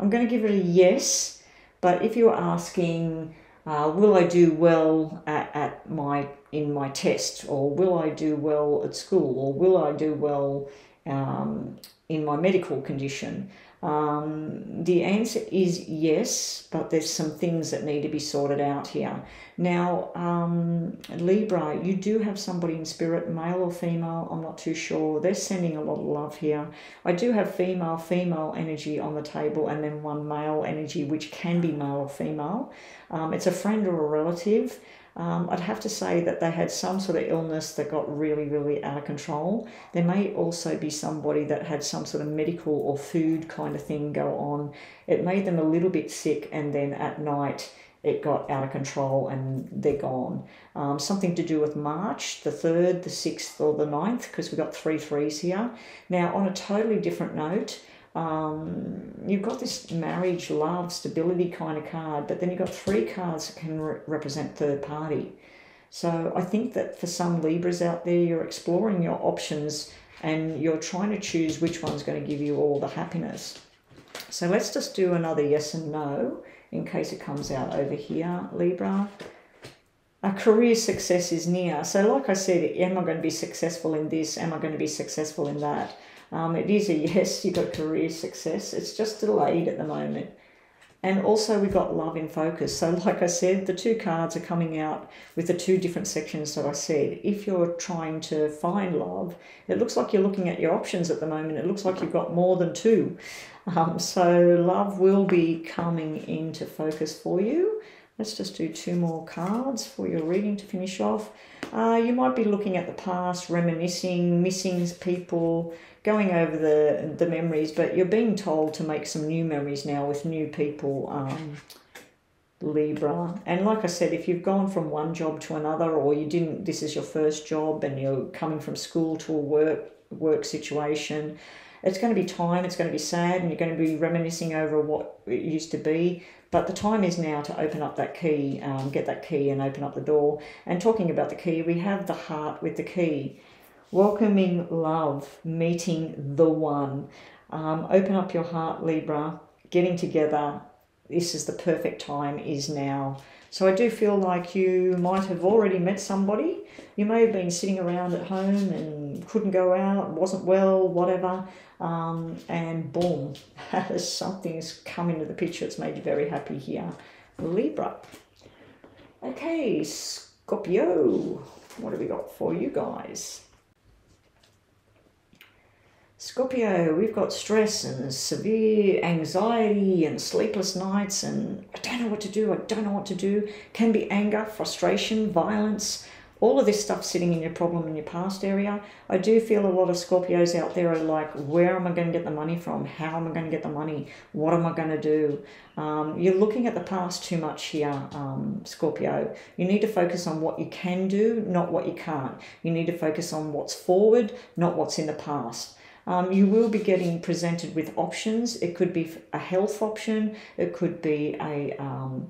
I'm going to give it a yes. But if you're asking, uh, will I do well at, at my in my test, or will I do well at school, or will I do well um, in my medical condition? Um, the answer is yes, but there's some things that need to be sorted out here. Now, um, Libra, you do have somebody in spirit, male or female, I'm not too sure. They're sending a lot of love here. I do have female, female energy on the table, and then one male energy, which can be male or female. Um, it's a friend or a relative. Um, I'd have to say that they had some sort of illness that got really, really out of control. There may also be somebody that had some sort of medical or food kind of thing go on. It made them a little bit sick, and then at night it got out of control and they're gone. Um, something to do with March, the third, the sixth or the ninth, because we've got three threes here. Now, on a totally different note, Um, you've got this marriage, love, stability kind of card, but then you've got three cards that can re represent third party. So I think that for some Libras out there, you're exploring your options and you're trying to choose which one's going to give you all the happiness. So let's just do another yes and no in case it comes out over here, Libra. A career success is near. So like I said, am I going to be successful in this? Am I going to be successful in that? Um, it is a yes, you've got career success. It's just delayed at the moment. And also we've got love in focus. So like I said, the two cards are coming out with the two different sections that I said. If you're trying to find love, it looks like you're looking at your options at the moment. It looks like you've got more than two. Um, so love will be coming into focus for you. Let's just do two more cards for your reading to finish off. Uh, you might be looking at the past, reminiscing, missing people, going over the, the memories, but you're being told to make some new memories now with new people, um, Libra. And like I said, if you've gone from one job to another, or you didn't, this is your first job and you're coming from school to a work, work situation, it's going to be time, it's going to be sad, and you're going to be reminiscing over what it used to be. But the time is now to open up that key, um, get that key and open up the door. And talking about the key, we have the heart with the key. Welcoming love, meeting the one. Um, open up your heart, Libra. Getting together, this is the perfect time, is now. So I do feel like you might have already met somebody. You may have been sitting around at home and couldn't go out, wasn't well, whatever. Um, and boom, something's come into the picture. It's made you very happy here, Libra. Okay, Scorpio, what have we got for you guys? Scorpio, we've got stress and severe anxiety and sleepless nights and I don't know what to do, I don't know what to do. Can be anger, frustration, violence, all of this stuff sitting in your problem in your past area. I do feel a lot of Scorpios out there are like, where am I going to get the money from? How am I going to get the money? What am I going to do? Um, you're looking at the past too much here, um, Scorpio. You need to focus on what you can do, not what you can't. You need to focus on what's forward, not what's in the past. Um, you will be getting presented with options. It could be a health option. It could be a, um,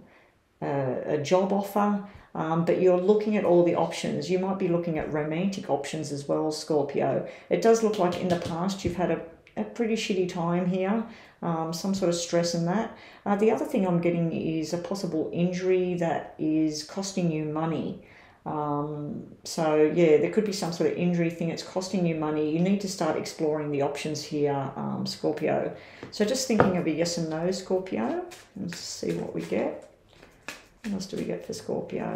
a, a job offer. Um, but you're looking at all the options. You might be looking at romantic options as well, Scorpio. It does look like in the past you've had a, a pretty shitty time here. Um, some sort of stress in that. Uh, the other thing I'm getting is a possible injury that is costing you money. Um, so yeah, there could be some sort of injury thing. It's costing you money. You need to start exploring the options here, um, Scorpio. So just thinking of a yes and no, Scorpio. Let's see what we get. What else do we get for Scorpio?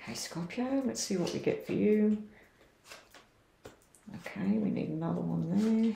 Okay, Scorpio, let's see what we get for you. Okay, we need another one there.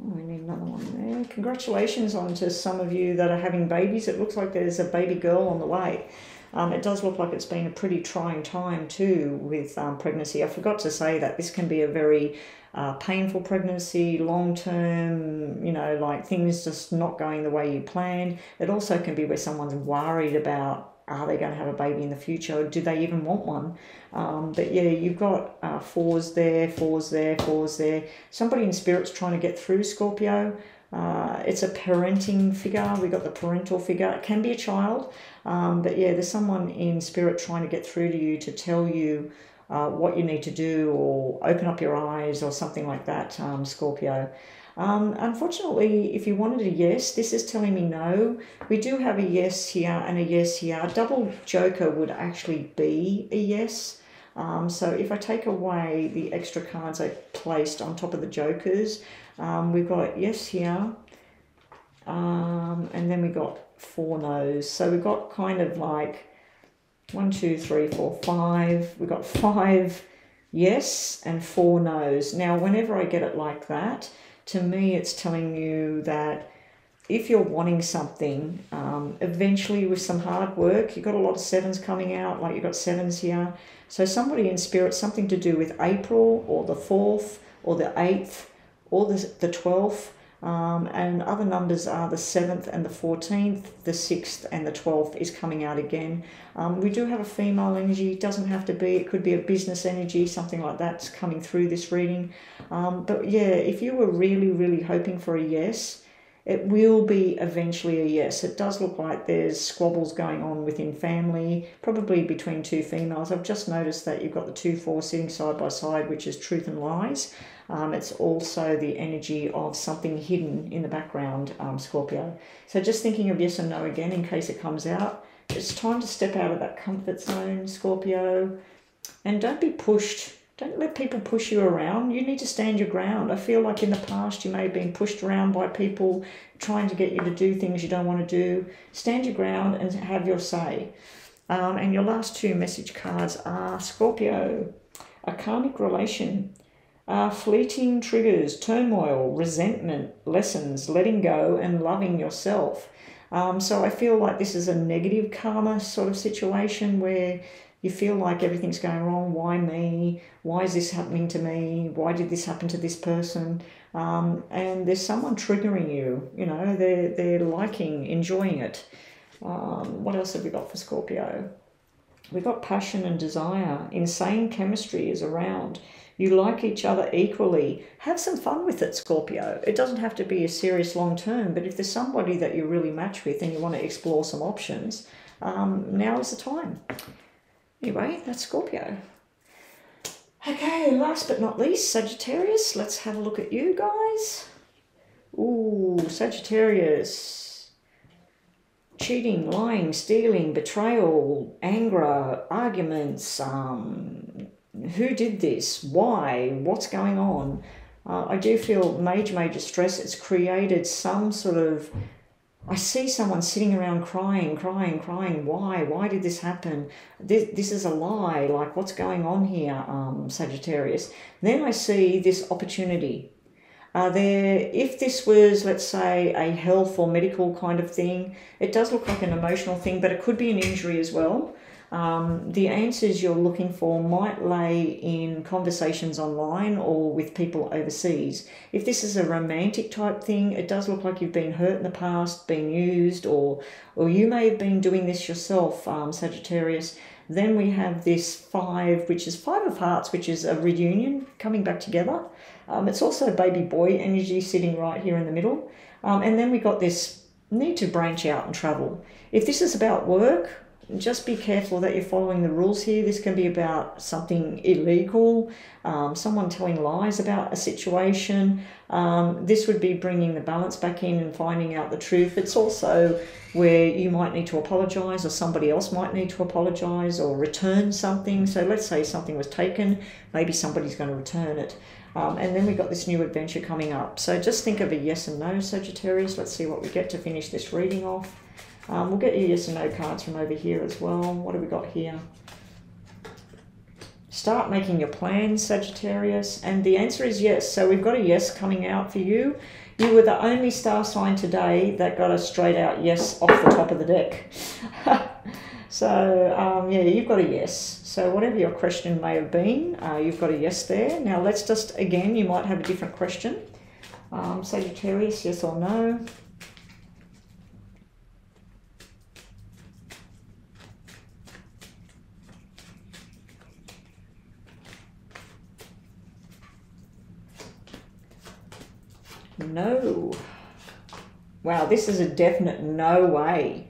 Oh, we need another one there. Congratulations on to some of you that are having babies. It looks like there's a baby girl on the way. Um, it does look like it's been a pretty trying time too with um, pregnancy. I forgot to say that this can be a very uh, painful pregnancy, long-term, you know, like things just not going the way you planned. It also can be where someone's worried about, are they going to have a baby in the future? Do they even want one? Um, but yeah, you've got uh, fours there, fours there, fours there. Somebody in spirit's trying to get through, Scorpio. Uh, it's a parenting figure. We've got the parental figure. It can be a child. Um, but yeah, there's someone in spirit trying to get through to you to tell you uh, what you need to do or open up your eyes or something like that, um, Scorpio. Um, unfortunately, if you wanted a yes, this is telling me no. We do have a yes here and a yes here. A double joker would actually be a yes. Um, so if I take away the extra cards I placed on top of the jokers, um, we've got yes here. Um, and then we got four no's. So we've got kind of like one, two, three, four, five. We've got five yes and four no's. Now, whenever I get it like that, to me, it's telling you that if you're wanting something, um, eventually with some hard work, you've got a lot of sevens coming out, like you've got sevens here. So somebody in spirit, something to do with April or the fourth or the eighth or the, the twelfth. Um, and other numbers are the seventh and the fourteenth, the sixth and the twelfth is coming out again. Um, we do have a female energy, it doesn't have to be, it could be a business energy, something like that's coming through this reading. Um, but yeah, if you were really, really hoping for a yes, it will be eventually a yes. It does look like there's squabbles going on within family, probably between two females. I've just noticed that you've got the two four sitting side by side, which is truth and lies. Um, it's also the energy of something hidden in the background, um, Scorpio. So just thinking of yes and no again in case it comes out. It's time to step out of that comfort zone, Scorpio. And don't be pushed. Don't let people push you around. You need to stand your ground. I feel like in the past you may have been pushed around by people trying to get you to do things you don't want to do. Stand your ground and have your say. Um, and your last two message cards are Scorpio, a karmic relation. Uh, fleeting triggers, turmoil, resentment, lessons, letting go and loving yourself. Um, so I feel like this is a negative karma sort of situation where you feel like everything's going wrong. Why me? Why is this happening to me? Why did this happen to this person? Um, and there's someone triggering you, you know, they're, they're liking, enjoying it. Um, what else have we got for Scorpio? We've got passion and desire. Insane chemistry is around. You like each other equally. Have some fun with it, Scorpio. It doesn't have to be a serious long term, but if there's somebody that you really match with and you want to explore some options, um, now is the time. Anyway, that's Scorpio. Okay, last but not least, Sagittarius. Let's have a look at you guys. Ooh, Sagittarius. Cheating, lying, stealing, betrayal, anger, arguments, um... who did this? Why? What's going on? Uh, I do feel major, major stress. It's created some sort of... I see someone sitting around crying, crying, crying. Why? Why did this happen? This, this is a lie. Like, what's going on here, um, Sagittarius? Then I see this opportunity. Uh, there, if this was, let's say, a health or medical kind of thing, it does look like an emotional thing, but it could be an injury as well. Um, the answers you're looking for might lay in conversations online or with people overseas. If this is a romantic type thing, it does look like you've been hurt in the past, been used, or, or you may have been doing this yourself, um, Sagittarius. Then we have this five, which is five of hearts, which is a reunion, coming back together. Um, it's also baby boy energy sitting right here in the middle. Um, and then we got this need to branch out and travel. If this is about work, just be careful that you're following the rules here. This can be about something illegal, um, someone telling lies about a situation. Um, this would be bringing the balance back in and finding out the truth. It's also where you might need to apologise or somebody else might need to apologise or return something. So let's say something was taken, maybe somebody's going to return it. Um, and then we've got this new adventure coming up. So just think of a yes and no, Sagittarius. Let's see what we get to finish this reading off. Um, we'll get your yes and no cards from over here as well. What have we got here? Start making your plans, Sagittarius. And the answer is yes. So we've got a yes coming out for you. You were the only star sign today that got a straight out yes off the top of the deck. So, um, yeah, you've got a yes. So whatever your question may have been, uh, you've got a yes there. Now let's just, again, you might have a different question. Um, Sagittarius, yes or no? No. Wow, this is a definite no way.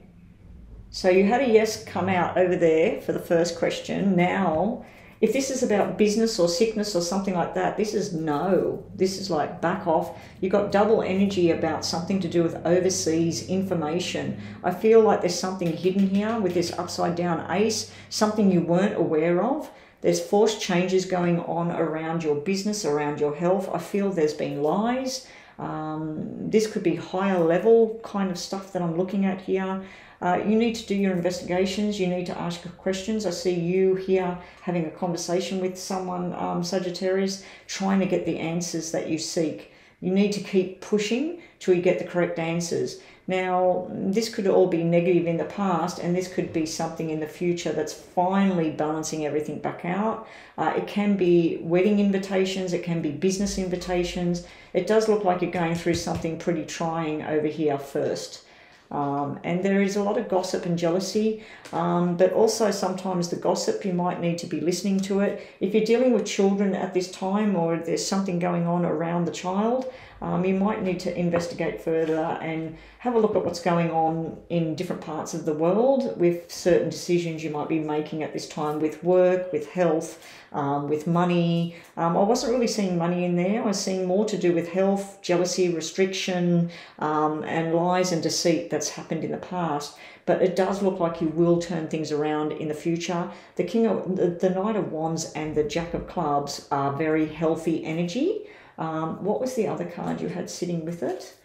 So you had a yes come out over there for the first question. Now If this is about business or sickness or something like that, this is no. This is like back off. You've got double energy about something to do with overseas information. I feel like there's something hidden here with this upside down ace, something you weren't aware of. There's forced changes going on around your business, around your health. I feel there's been lies. Um, this could be higher level kind of stuff that I'm looking at here. Uh, you need to do your investigations. You need to ask questions. I see you here having a conversation with someone, um, Sagittarius, trying to get the answers that you seek. You need to keep pushing till you get the correct answers. Now, this could all be negative in the past, and this could be something in the future that's finally balancing everything back out. Uh, it can be wedding invitations. It can be business invitations. It does look like you're going through something pretty trying over here first. Um, and there is a lot of gossip and jealousy, um, but also sometimes the gossip, you might need to be listening to it. If you're dealing with children at this time, or there's something going on around the child, um, you might need to investigate further and have a look at what's going on in different parts of the world with certain decisions you might be making at this time with work, with health, um, with money. Um, I wasn't really seeing money in there. I was seeing more to do with health, jealousy, restriction, um, and lies and deceit that That's happened in the past, but it does look like you will turn things around in the future. The King of the, the Knight of Wands and the Jack of Clubs are very healthy energy. Um, what was the other card you had sitting with it?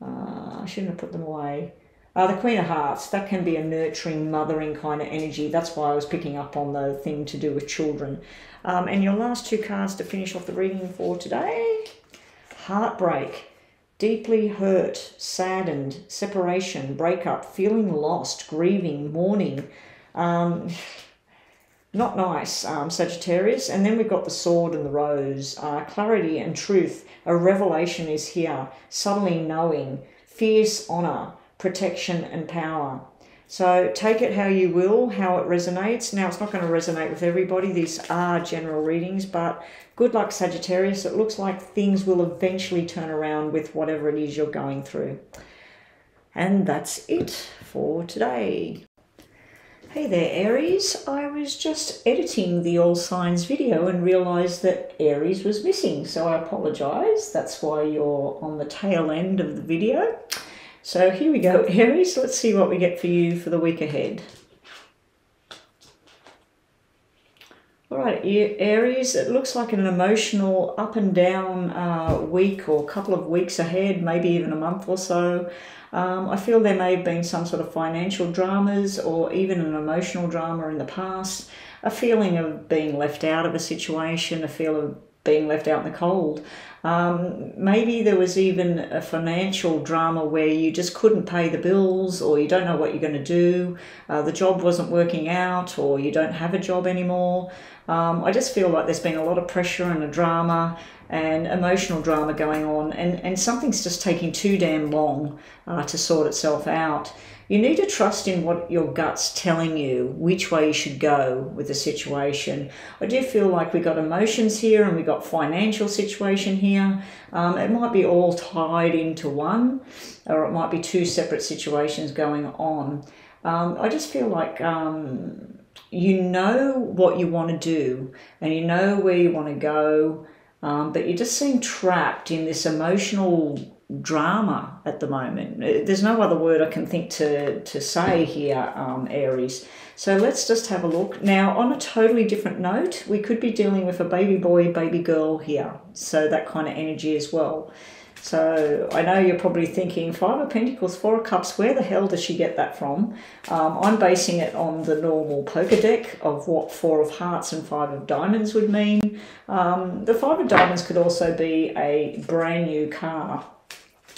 Uh, I shouldn't have put them away. Uh, the Queen of Hearts, that can be a nurturing, mothering kind of energy. That's why I was picking up on the thing to do with children. Um, and your last two cards to finish off the reading for today, heartbreak. Deeply hurt, saddened, separation, breakup, feeling lost, grieving, mourning. Um, not nice, um, Sagittarius. And then we've got the sword and the rose. Uh, clarity and truth. A revelation is here. Suddenly knowing. Fierce honor, protection and power. So take it how you will, how it resonates. Now, it's not going to resonate with everybody. These are general readings, but good luck, Sagittarius. It looks like things will eventually turn around with whatever it is you're going through. And that's it for today. Hey there, Aries. I was just editing the All Signs video and realised that Aries was missing, so I apologise. That's why you're on the tail end of the video. So here we go, Aries. Let's see what we get for you for the week ahead. All right, Aries, it looks like an emotional up and down uh, week or couple of weeks ahead, maybe even a month or so. Um, I feel there may have been some sort of financial dramas or even an emotional drama in the past, a feeling of being left out of a situation, a feel of being left out in the cold. Um, maybe there was even a financial drama where you just couldn't pay the bills, or you don't know what you're going to do, uh, the job wasn't working out, or you don't have a job anymore. Um, I just feel like there's been a lot of pressure and a drama and emotional drama going on, and, and something's just taking too damn long uh, to sort itself out. You need to trust in what your gut's telling you, which way you should go with the situation. I do feel like we've got emotions here and we've got financial situation here. Um, it might be all tied into one, or it might be two separate situations going on. Um, I just feel like um, you know what you want to do and you know where you want to go, um, but you just seem trapped in this emotional drama at the moment. There's no other word I can think to to say here, um, Aries. So let's just have a look. Now, on a totally different note, we could be dealing with a baby boy, baby girl here. So that kind of energy as well. So I know you're probably thinking, Five of Pentacles, Four of Cups, where the hell does she get that from? Um, I'm basing it on the normal poker deck of what Four of Hearts and Five of Diamonds would mean. Um, the Five of Diamonds could also be a brand new car.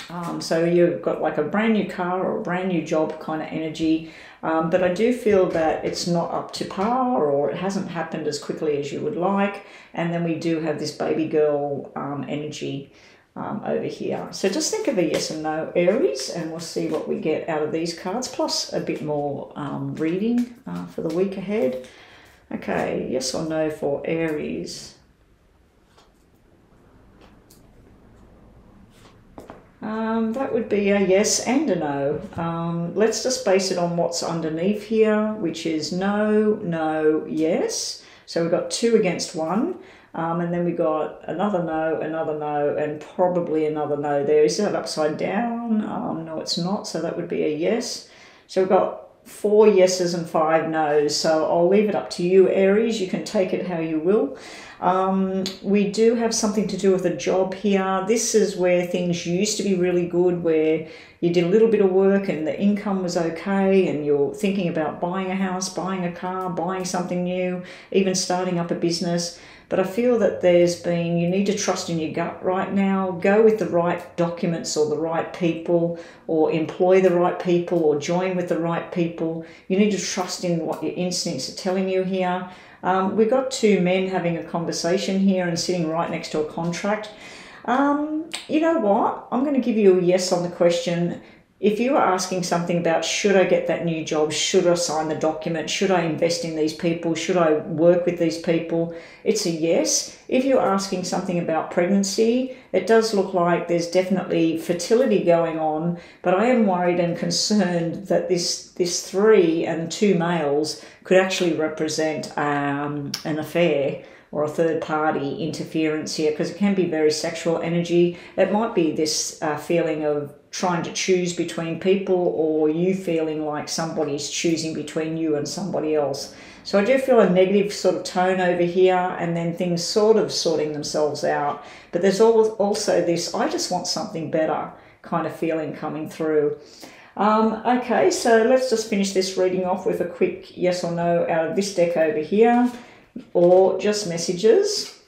Um, so you've got like a brand new car or a brand new job kind of energy, um, but I do feel that it's not up to par, or it hasn't happened as quickly as you would like. And then we do have this baby girl um, energy um, over here. So just think of a yes and no, Aries, and we'll see what we get out of these cards, plus a bit more um, reading uh, for the week ahead. Okay, yes or no for Aries. Um, that would be a yes and a no. Um, let's just base it on what's underneath here, which is no, no, yes. So we've got two against one, um, and then we got another no, another no, and probably another no there. Is that upside down? Um, no, it's not, so that would be a yes. So we've got four yeses and five no's, so I'll leave it up to you, Aries. You can take it how you will. Um, we do have something to do with a job here. This is where things used to be really good, where you did a little bit of work and the income was okay, and you're thinking about buying a house, buying a car, buying something new, even starting up a business. But I feel that there's been, you need to trust in your gut right now. Go with the right documents or the right people, or employ the right people, or join with the right people. You need to trust in what your instincts are telling you here. Um, we've got two men having a conversation here and sitting right next to a contract. Um, you know what? I'm going to give you a yes on the question. If you are asking something about, should I get that new job? Should I sign the document? Should I invest in these people? Should I work with these people? It's a yes. If you're asking something about pregnancy, it does look like there's definitely fertility going on, but I am worried and concerned that this, this three and two males could actually represent um, an affair or a third party interference here, because it can be very sexual energy. It might be this uh, feeling of trying to choose between people, or you feeling like somebody's choosing between you and somebody else. So I do feel a negative sort of tone over here, and then things sort of sorting themselves out. But there's also this, I just want something better kind of feeling coming through. Um, okay, so let's just finish this reading off with a quick yes or no out of this deck over here, or just messages.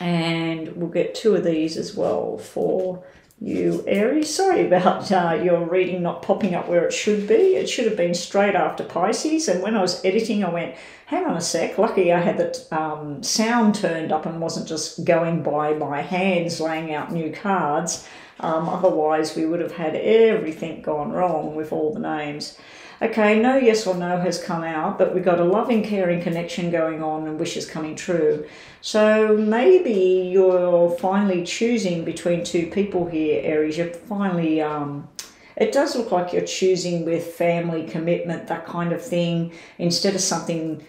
And we'll get two of these as well for you, Aries. Sorry about uh, your reading not popping up where it should be. It should have been straight after Pisces, and when I was editing I went, hang on a sec, lucky I had the um, sound turned up and wasn't just going by my hands laying out new cards. Um, otherwise we would have had everything gone wrong with all the names. Okay, no yes or no has come out, but we've got a loving, caring connection going on and wishes coming true. So maybe you're finally choosing between two people here, Aries. You're finally, um, it does look like you're choosing with family, commitment, that kind of thing. Instead of something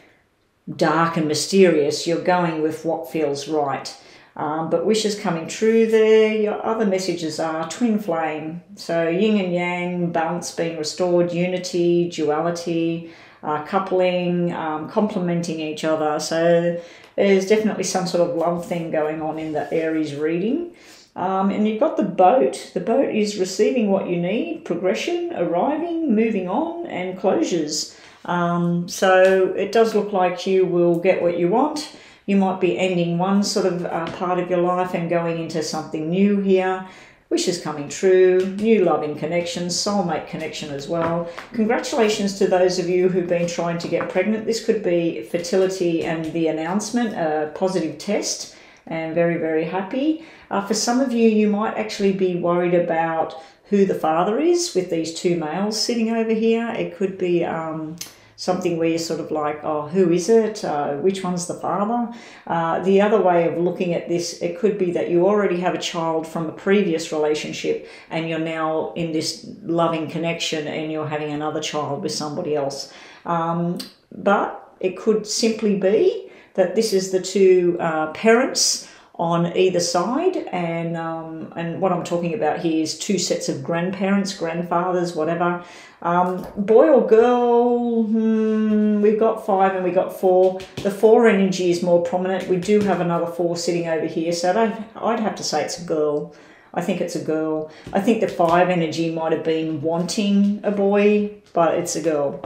dark and mysterious, you're going with what feels right. Um, but wishes coming true there. Your other messages are twin flame. So yin and yang, balance being restored, unity, duality, uh, coupling, um, complementing each other. So there's definitely some sort of love thing going on in the Aries reading. Um, and you've got the boat. The boat is receiving what you need, progression, arriving, moving on, and closures. Um, so it does look like you will get what you want. You might be ending one sort of uh, part of your life and going into something new here. Wishes coming true, new loving connections, soulmate connection as well. Congratulations to those of you who've been trying to get pregnant. This could be fertility and the announcement, a positive test, and very, very happy. Uh, for some of you, you might actually be worried about who the father is with these two males sitting over here. It could be Um, something where you're sort of like, oh, who is it? Uh, which one's the father? Uh, the other way of looking at this, it could be that you already have a child from a previous relationship and you're now in this loving connection and you're having another child with somebody else. Um, but it could simply be that this is the two uh, parents on either side, and um, and what I'm talking about here is two sets of grandparents, grandfathers, whatever. Um, boy or girl, hmm, we've got five and we got four. The four energy is more prominent. We do have another four sitting over here, so I'd, I'd have to say it's a girl. I think it's a girl. I think the five energy might have been wanting a boy, but it's a girl.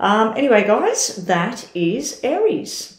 Um, anyway, guys, that is Aries.